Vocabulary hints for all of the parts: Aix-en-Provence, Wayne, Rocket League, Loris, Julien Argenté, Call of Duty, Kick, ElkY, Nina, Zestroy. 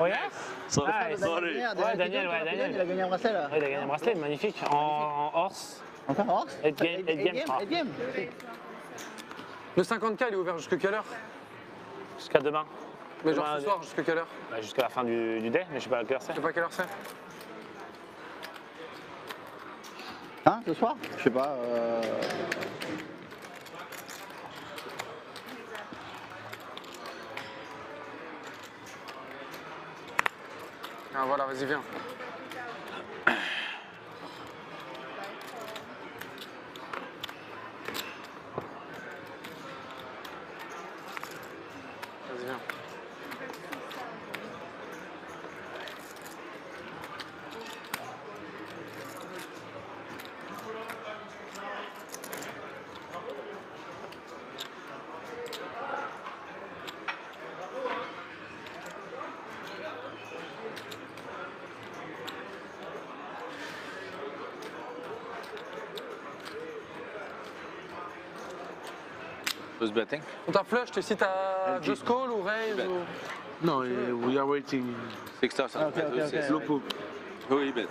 Regarde. Daniel, il a gagné un bracelet là. Il a gagné un bracelet, magnifique. En horse. Encore en horse. Game. Le 50K, il est ouvert jusqu'à quelle heure? Jusqu'à demain. Mais genre ce soir, jusqu'à quelle heure? Jusqu'à la fin du day, mais je sais pas à quelle heure c'est. Je sais pas à quelle heure c'est. Hein, ce soir? Je sais pas. Ah voilà, vas-y, viens. Was betting. On t'a flush, tu cites à Just Call ou Raise ou... Non, we are waiting. 6 stars, ah, okay. Slow poop. Oui, bet.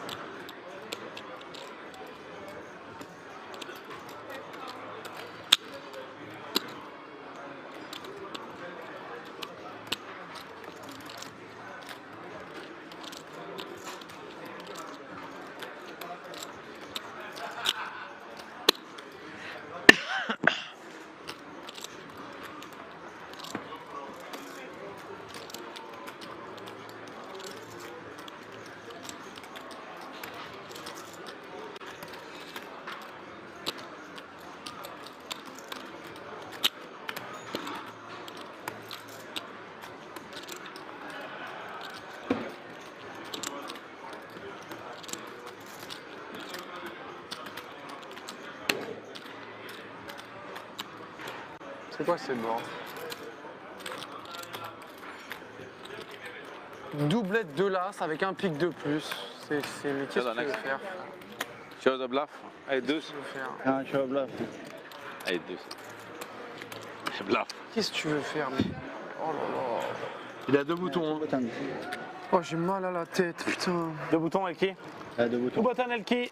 C'est quoi ces bords? Doublette de l'As avec un pic de plus. C'est mais qu'est-ce que tu veux faire? Tu veux bluff? Allez, deux. Ah, tu veux bluff? Allez, deux. C'est bluff. Qu'est-ce que tu veux faire? Oh là là. Il a deux boutons. Hein. Oh, j'ai mal à la tête, putain. Deux boutons, ElkY? Deux boutons. Deux boutons, ElkY.